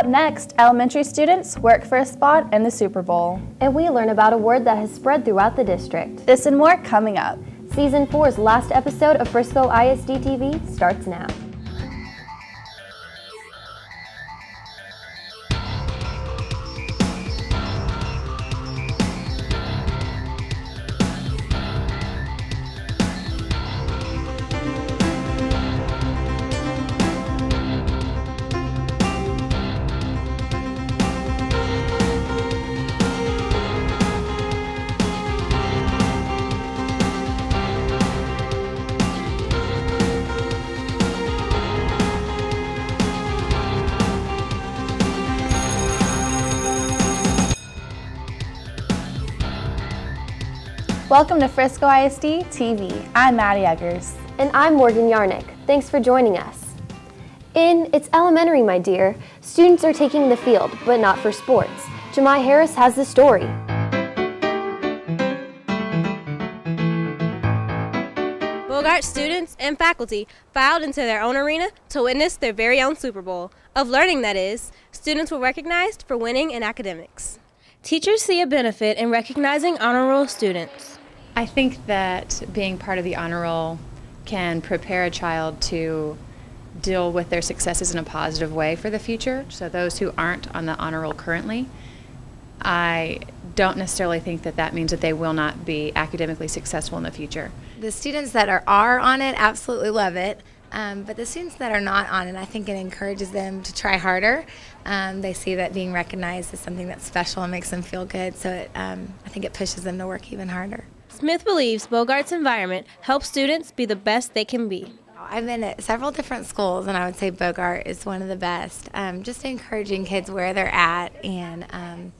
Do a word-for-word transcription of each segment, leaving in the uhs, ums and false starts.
Up next, elementary students work for a spot in the Super Bowl. And we learn about a word that has spread throughout the district. This and more coming up. Season four's last episode of Frisco I S D T V starts now. Welcome to Frisco I S D T V. I'm Maddie Eggers. And I'm Morgan Yarnick. Thanks for joining us. In It's Elementary, My Dear, students are taking the field, but not for sports. Jamai Harris has the story. Bogart students and faculty filed into their own arena to witness their very own Super Bowl. Of learning, that is. Students were recognized for winning in academics. Teachers see a benefit in recognizing honor roll students. I think that being part of the honor roll can prepare a child to deal with their successes in a positive way for the future. So those who aren't on the honor roll currently, I don't necessarily think that that means that they will not be academically successful in the future. The students that are, are on it absolutely love it, um, but the students that are not on it, I think it encourages them to try harder. Um, they see that being recognized is something that's special and makes them feel good, so it, um, I think it pushes them to work even harder. Smith believes Bogart's environment helps students be the best they can be. I've been at several different schools, and I would say Bogart is one of the best. Um, just encouraging kids where they're at and um,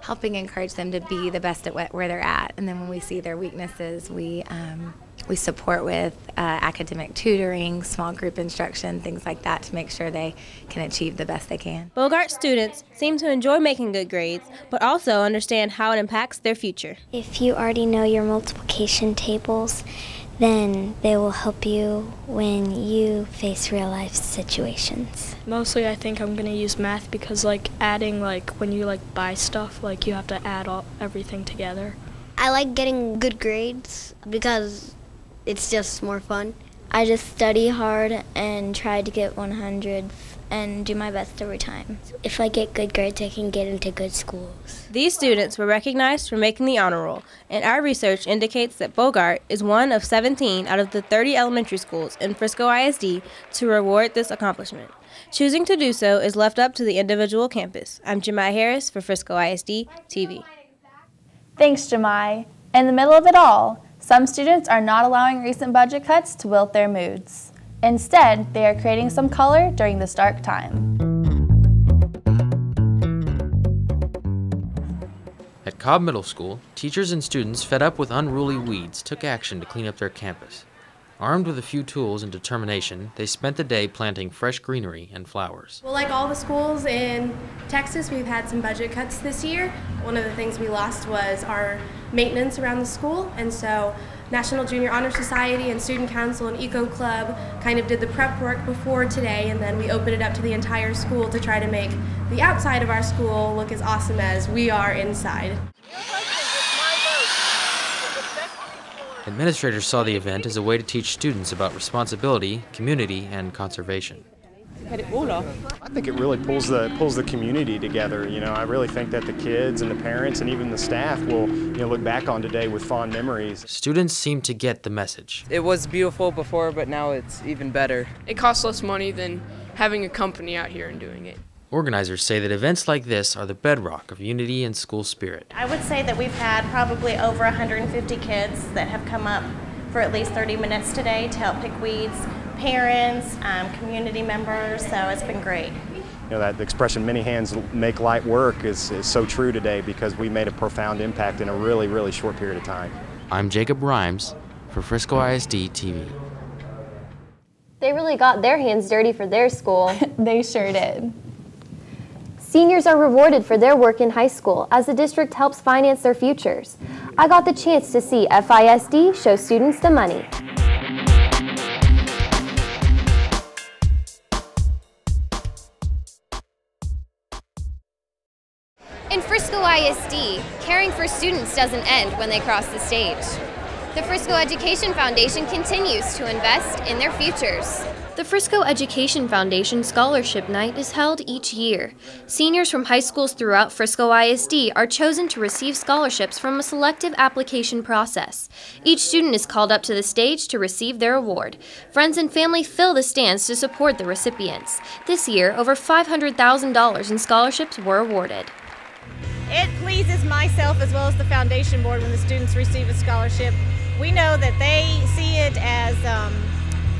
helping encourage them to be the best at where they're at. And then when we see their weaknesses, we, um, we support with uh, academic tutoring, small group instruction, things like that to make sure they can achieve the best they can. Bogart students seem to enjoy making good grades, but also understand how it impacts their future. If you already know your multiplication tables, then they will help you when you face real life situations. Mostly I think I'm going to use math because like adding, like when you like buy stuff, like you have to add all everything together. I like getting good grades because it's just more fun. I just study hard and try to get one hundreds and do my best every time. If I get good grades, I can get into good schools. These students were recognized for making the honor roll, and our research indicates that Bogart is one of seventeen out of the thirty elementary schools in Frisco I S D to reward this accomplishment. Choosing to do so is left up to the individual campus. I'm Jamai Harris for Frisco I S D T V. Thanks, Jamai. In the middle of it all, some students are not allowing recent budget cuts to wilt their moods. Instead, they are creating some color during this dark time. At Cobb Middle School, teachers and students fed up with unruly weeds took action to clean up their campus. Armed with a few tools and determination, they spent the day planting fresh greenery and flowers. Well, like all the schools in Texas, we've had some budget cuts this year. One of the things we lost was our maintenance around the school, and so National Junior Honor Society and Student Council and Eco Club kind of did the prep work before today, and then we opened it up to the entire school to try to make the outside of our school look as awesome as we are inside. Administrators saw the event as a way to teach students about responsibility, community, and conservation. I think it really pulls the pulls the community together. You know, I really think that the kids and the parents and even the staff will, you know, look back on today with fond memories. Students seem to get the message. It was beautiful before, but now it's even better. It costs less money than having a company out here and doing it. Organizers say that events like this are the bedrock of unity and school spirit. I would say that we've had probably over one hundred fifty kids that have come up for at least thirty minutes today to help pick weeds, parents, um, community members, so it's been great. You know, that expression, many hands make light work, is, is so true today because we made a profound impact in a really, really short period of time. I'm Jacob Rhimes for Frisco I S D T V. They really got their hands dirty for their school. They sure did. Seniors are rewarded for their work in high school as the district helps finance their futures. I got the chance to see F I S D show students the money. In Frisco I S D, caring for students doesn't end when they cross the stage. The Frisco Education Foundation continues to invest in their futures. The Frisco Education Foundation Scholarship Night is held each year. Seniors from high schools throughout Frisco I S D are chosen to receive scholarships from a selective application process. Each student is called up to the stage to receive their award. Friends and family fill the stands to support the recipients. This year, over five hundred thousand dollars in scholarships were awarded. It pleases myself as well as the foundation board when the students receive a scholarship. We know that they see it as um,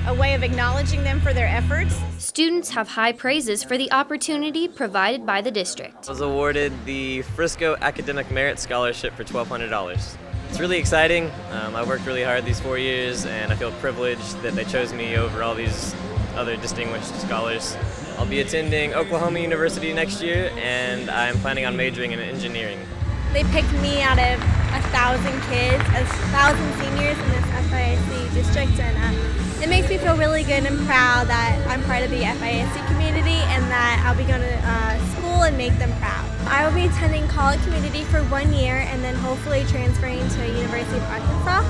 a way of acknowledging them for their efforts. Students have high praises for the opportunity provided by the district. I was awarded the Frisco Academic Merit Scholarship for twelve hundred dollars. It's really exciting. Um, I worked really hard these four years and I feel privileged that they chose me over all these other distinguished scholars. I'll be attending Oklahoma University next year, and I'm planning on majoring in engineering. They picked me out of a thousand kids, a thousand seniors in this F I S D district, and um, it makes me feel really good and proud that I'm part of the F I S D community and that I'll be going to uh, school and make them proud. I will be attending College Community for one year and then hopefully transferring to University of Arkansas.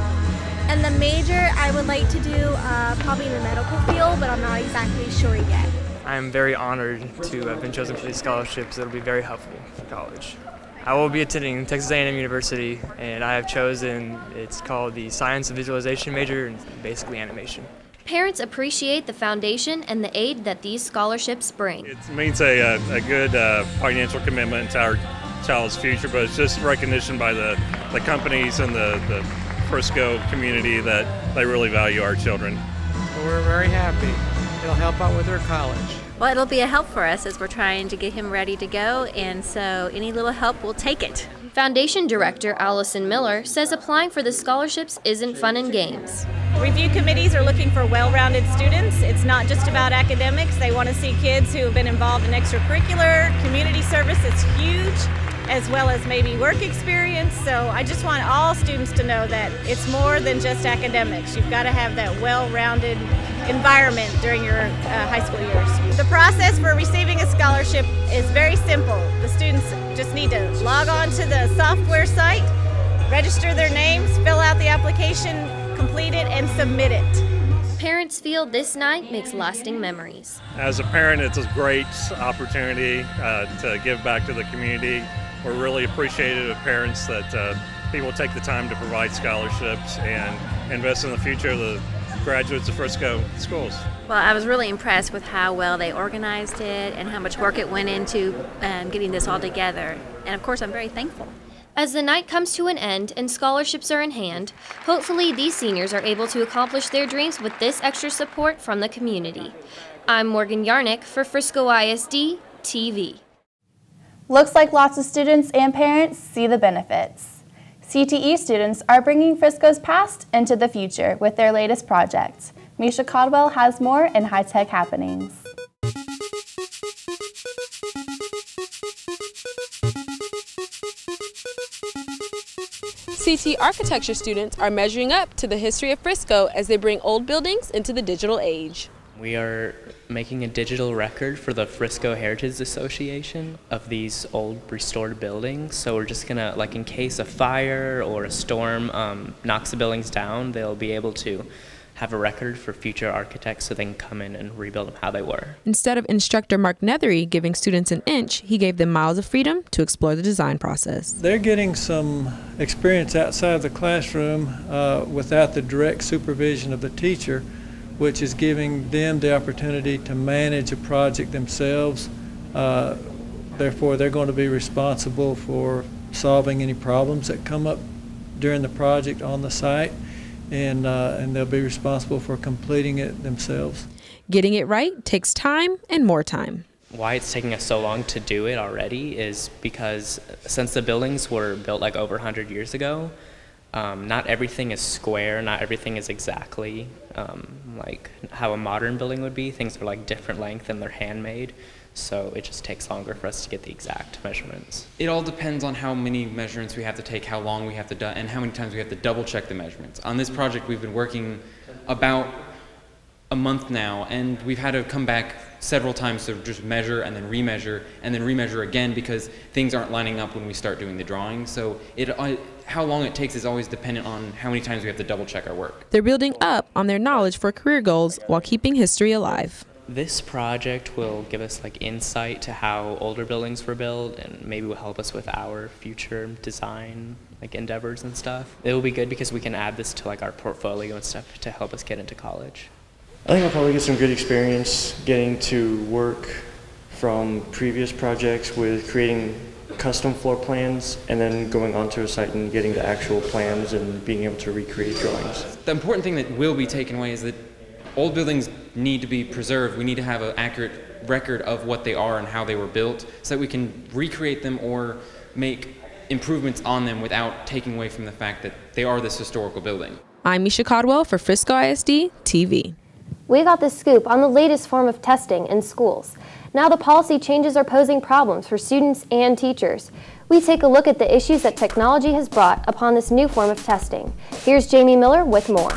And the major I would like to do uh, probably in the medical field, but I'm not exactly sure yet. I'm very honored to have been chosen for these scholarships that will be very helpful for college. I will be attending Texas A and M University, and I have chosen, it's called the Science and Visualization major, and basically animation. Parents appreciate the foundation and the aid that these scholarships bring. It means a, a good uh, financial commitment to our child's future, but it's just recognition by the, the companies and the, the Frisco community that they really value our children. We're very happy. It'll help out with their college. Well, it'll be a help for us as we're trying to get him ready to go, and so any little help, we'll take it. Foundation Director Allison Miller says applying for the scholarships isn't fun and games. Review committees are looking for well-rounded students. It's not just about academics. They want to see kids who have been involved in extracurricular, community service, it's huge, as well as maybe work experience. So I just want all students to know that it's more than just academics. You've got to have that well-rounded environment during your uh, high school years. The process for receiving a scholarship is very simple. The students just need to log on to the software site, register their names, fill out the application, complete it, and submit it. Parents feel this night makes lasting memories. As a parent, it's a great opportunity uh, to give back to the community. We're really appreciative of parents that uh, people take the time to provide scholarships and invest in the future of the graduates of Frisco schools. Well, I was really impressed with how well they organized it and how much work it went into um, getting this all together. And of course, I'm very thankful. As the night comes to an end and scholarships are in hand, hopefully these seniors are able to accomplish their dreams with this extra support from the community. I'm Morgan Yarnick for Frisco I S D T V. Looks like lots of students and parents see the benefits. C T E students are bringing Frisco's past into the future with their latest project. Misha Caldwell has more in High Tech Happenings. C T architecture students are measuring up to the history of Frisco as they bring old buildings into the digital age. We are making a digital record for the Frisco Heritage Association of these old restored buildings. So we're just gonna, like in case a fire or a storm um, knocks the buildings down, they'll be able to have a record for future architects so they can come in and rebuild them how they were. Instead of instructor Mark Nethery giving students an inch, he gave them miles of freedom to explore the design process. They're getting some experience outside the classroom uh, without the direct supervision of the teacher, which is giving them the opportunity to manage a project themselves. Uh, therefore, they're going to be responsible for solving any problems that come up during the project on the site. And, uh, and they'll be responsible for completing it themselves. Getting it right takes time and more time. Why it's taking us so long to do it already is because since the buildings were built like over one hundred years ago, um, not everything is square, not everything is exactly um, like how a modern building would be. Things are like different length and they're handmade. So it just takes longer for us to get the exact measurements. It all depends on how many measurements we have to take, how long we have to do, and how many times we have to double check the measurements. On this project, we've been working about a month now, and we've had to come back several times to just measure and then remeasure and then remeasure again because things aren't lining up when we start doing the drawing. So it, uh, how long it takes is always dependent on how many times we have to double check our work. They're building up on their knowledge for career goals while keeping history alive. This project will give us like insight to how older buildings were built, and maybe will help us with our future design like endeavors and stuff. It will be good because we can add this to like our portfolio and stuff to help us get into college. I think I'll probably get some good experience getting to work from previous projects with creating custom floor plans and then going onto a site and getting the actual plans and being able to recreate drawings. The important thing that will be taken away is that old buildings need to be preserved. We need to have an accurate record of what they are and how they were built so that we can recreate them or make improvements on them without taking away from the fact that they are this historical building. I'm Misha Caldwell for Frisco I S D T V. We got the scoop on the latest form of testing in schools. Now the policy changes are posing problems for students and teachers. We take a look at the issues that technology has brought upon this new form of testing. Here's Jamie Miller with more.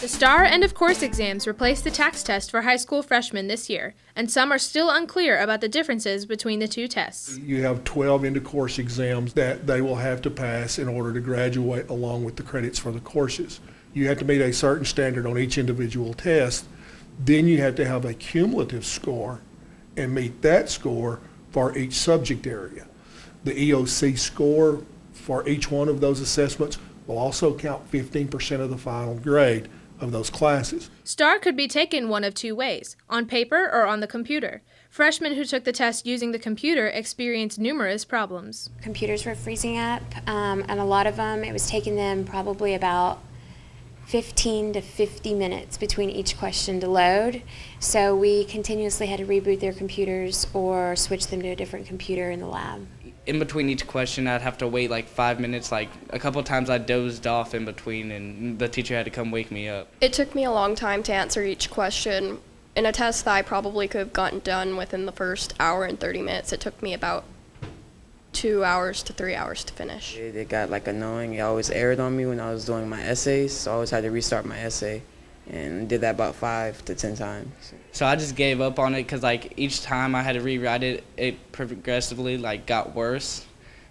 The STAAR end-of-course exams replaced the tax test for high school freshmen this year, and some are still unclear about the differences between the two tests. You have twelve end-of-course exams that they will have to pass in order to graduate along with the credits for the courses. You have to meet a certain standard on each individual test, then you have to have a cumulative score and meet that score for each subject area. The E O C score for each one of those assessments will also count fifteen percent of the final grade of those classes. STAAR could be taken one of two ways, on paper or on the computer. Freshmen who took the test using the computer experienced numerous problems. Computers were freezing up, um, and a lot of them, it was taking them probably about fifteen to fifty minutes between each question to load. So we continuously had to reboot their computers or switch them to a different computer in the lab. In between each question, I'd have to wait like five minutes. Like a couple times I dozed off in between and the teacher had to come wake me up. It took me a long time to answer each question. In a test that I probably could have gotten done within the first hour and thirty minutes, it took me about two hours to three hours to finish. It, it got like annoying. It always erred on me when I was doing my essays, so I always had to restart my essay, and did that about five to ten times. So I just gave up on it because like each time I had to rewrite it, it progressively like got worse,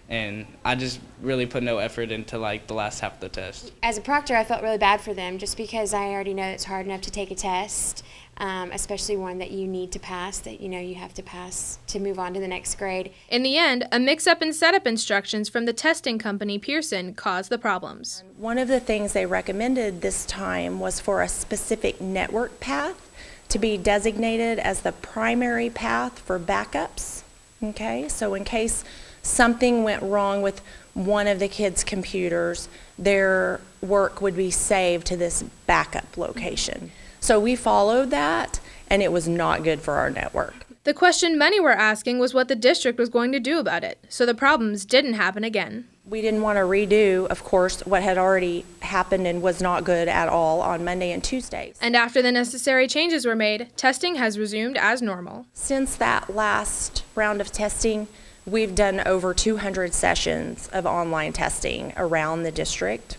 and I just really put no effort into like the last half of the test. As a proctor, I felt really bad for them just because I already know it's hard enough to take a test, um, especially one that you need to pass, that you know you have to pass to move on to the next grade. In the end, a mix-up in setup instructions from the testing company Pearson caused the problems. One of the things they recommended this time was for a specific network path to be designated as the primary path for backups, okay? So in case something went wrong with one of the kids' computers, their work would be saved to this backup location. So we followed that, and it was not good for our network. The question many were asking was what the district was going to do about it, so the problems didn't happen again. We didn't want to redo, of course, what had already happened and was not good at all on Monday and Tuesdays. And after the necessary changes were made, testing has resumed as normal. Since that last round of testing, we've done over two hundred sessions of online testing around the district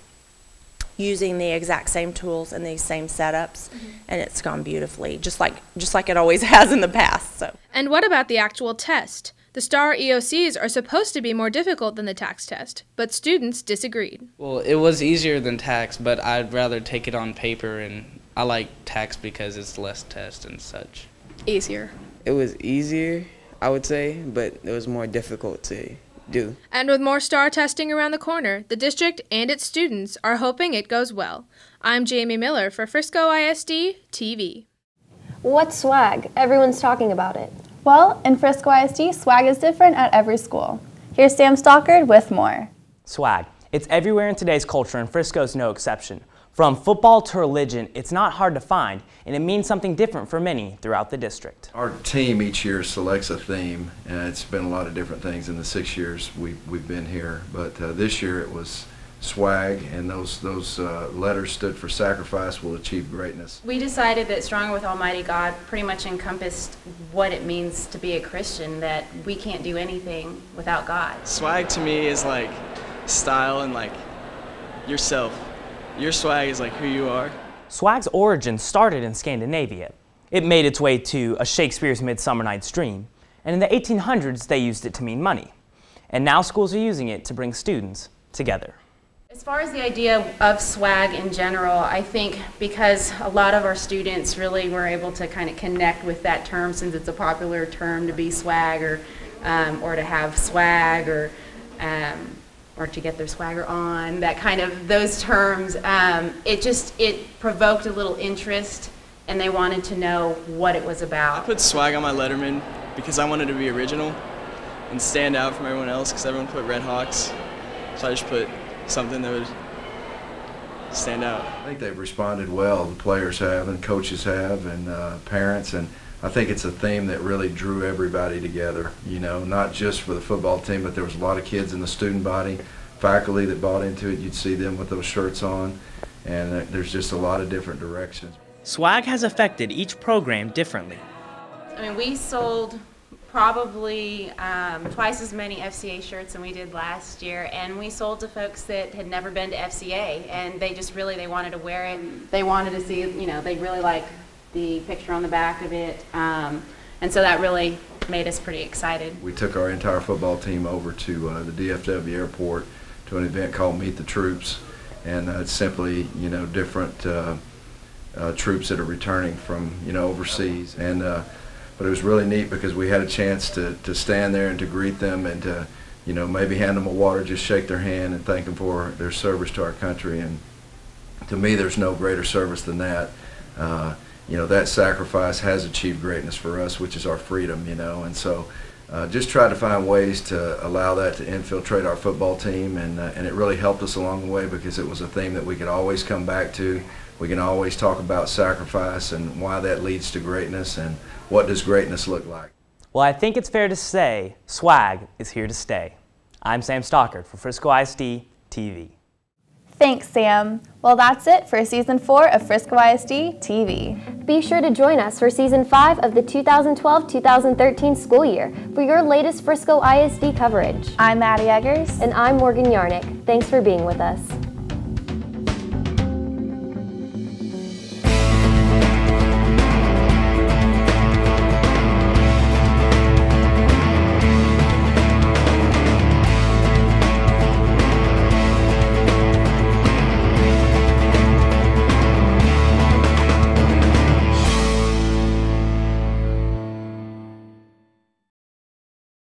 using the exact same tools and these same setups, mm-hmm. and it's gone beautifully, just like just like it always has in the past. So. And what about the actual test? The STAAR E O Cs are supposed to be more difficult than the tax test, but students disagreed. Well, it was easier than tax, but I'd rather take it on paper, and I like tax because it's less test and such. Easier. It was easier, I would say, but it was more difficult to do. And with more STAAR testing around the corner, the district and its students are hoping it goes well. I'm Jamie Miller for Frisco I S D T V. What's swag? Everyone's talking about it. Well, in Frisco I S D, swag is different at every school. Here's Sam Stockard with more. Swag. It's everywhere in today's culture, and Frisco's no exception. From football to religion, it's not hard to find, and it means something different for many throughout the district. Our team each year selects a theme, and it's been a lot of different things in the six years we've, we've been here, but uh, this year it was swag, and those, those uh, letters stood for sacrifice will achieve greatness. We decided that Stronger with Almighty God pretty much encompassed what it means to be a Christian, that we can't do anything without God. Swag to me is like style and like yourself. Your swag is like who you are. Swag's origin started in Scandinavia. It made its way to a Shakespeare's Midsummer Night's Dream, and in the eighteen hundreds they used it to mean money. And now schools are using it to bring students together. As far as the idea of swag in general, I think because a lot of our students really were able to kind of connect with that term, since it's a popular term to be swag, or, um, or to have swag, or, um, or to get their swagger on, that kind of those terms, um, it just, it provoked a little interest, and they wanted to know what it was about. I put swag on my letterman because I wanted to be original and stand out from everyone else, because everyone put Red Hawks, so I just put something that would stand out. I think they've responded well, the players have, and coaches have, and uh, parents, and I think it's a theme that really drew everybody together, you know, not just for the football team, but there was a lot of kids in the student body, faculty that bought into it. You'd see them with those shirts on, and there's just a lot of different directions. Swag has affected each program differently. I mean, we sold probably um, twice as many F C A shirts than we did last year, and we sold to folks that had never been to F C A, and they just really, they wanted to wear it. They wanted to see, you know, they really like the picture on the back of it, um, and so that really made us pretty excited. We took our entire football team over to uh, the D F W airport to an event called Meet the Troops, and uh, it's simply, you know, different uh, uh, troops that are returning from, you know, overseas, and uh, but it was really neat because we had a chance to, to stand there and to greet them and to, you know, maybe hand them a water, just shake their hand and thank them for their service to our country. And to me, there's no greater service than that. Uh, you know, that sacrifice has achieved greatness for us, which is our freedom, you know. And so uh, just try to find ways to allow that to infiltrate our football team. And, uh, and it really helped us along the way, because it was a theme that we could always come back to. We can always talk about sacrifice and why that leads to greatness, and what does greatness look like? Well, I think it's fair to say swag is here to stay. I'm Sam Stockard for Frisco I S D T V. Thanks, Sam. Well, that's it for Season four of Frisco I S D T V. Be sure to join us for Season five of the two thousand twelve two thousand thirteen school year for your latest Frisco I S D coverage. I'm Maddie Eggers. And I'm Morgan Yarnick. Thanks for being with us.